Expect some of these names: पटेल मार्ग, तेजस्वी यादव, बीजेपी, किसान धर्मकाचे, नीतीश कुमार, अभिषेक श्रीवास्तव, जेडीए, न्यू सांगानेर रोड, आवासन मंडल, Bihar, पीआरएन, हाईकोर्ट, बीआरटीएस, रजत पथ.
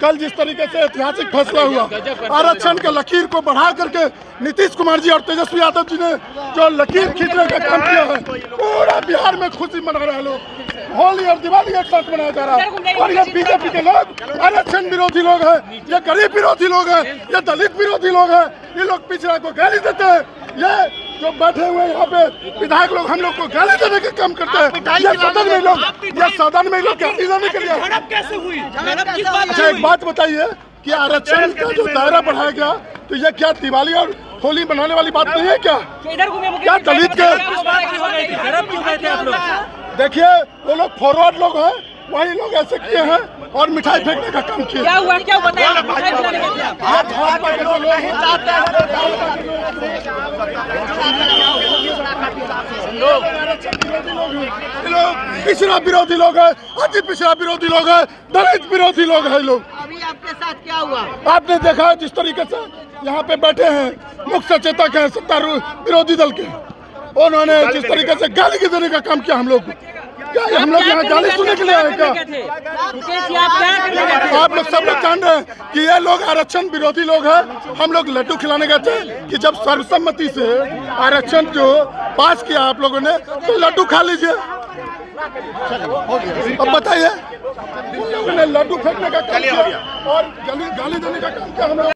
कल जिस तरीके से ऐतिहासिक फैसला हुआ, आरक्षण के लकीर को बढ़ा करके नीतीश कुमार जी और तेजस्वी यादव जी ने जो लकीर खींचने का काम किया है, पूरा बिहार में खुशी मना रहे हैं लोग। होली और दिवाली एक साथ मनाया जा रहा है और ये बीजेपी के लोग आरक्षण विरोधी लोग हैं, ये गरीब विरोधी लोग हैं, ये दलित विरोधी लोग हैं, ये लोग पिछड़ा को गाली देते हैं, ये जो बैठे हुए यहाँ पे विधायक लोग हम लोग को गाली देने के काम करते हैं। ये सदन में लोग गाली देने के लिए। अच्छा एक बात बताइए कि आरक्षण का जो दायरा बढ़ाया गया, तो ये क्या दिवाली और होली मनाने वाली बात नहीं है क्या? क्या दलित के देखिए वो लोग फॉरवर्ड लोग हैं, वही लोग ऐसे किए हैं और मिठाई फेंकने का काम किया। क्या लोग पिछड़ा विरोधी लोग हैं, अति पिछड़ा विरोधी लोग हैं, दलित विरोधी लोग हैं लोग। अभी आपके साथ क्या हुआ आपने देखा, जिस तरीके से यहाँ पे बैठे हैं मुख्य सचेतक है सत्तारूढ़ विरोधी दल के, उन्होंने जिस तरीके से गाली के देने का काम किया हम लोग को। क्या हम लोग यहाँ गाली सुनने के लिए आए क्या? आप लोग सब लोग जान रहे हैं कि ये लोग आरक्षण विरोधी लोग हैं। हम लोग लड्डू खिलाने गए थे कि जब सर्वसम्मति से आरक्षण जो पास किया आप लोगों ने, तो लड्डू खा लीजिए। अब बताइए, उन लोगों ने लड्डू फेंकने का काम किया और गाली देने का काम किया।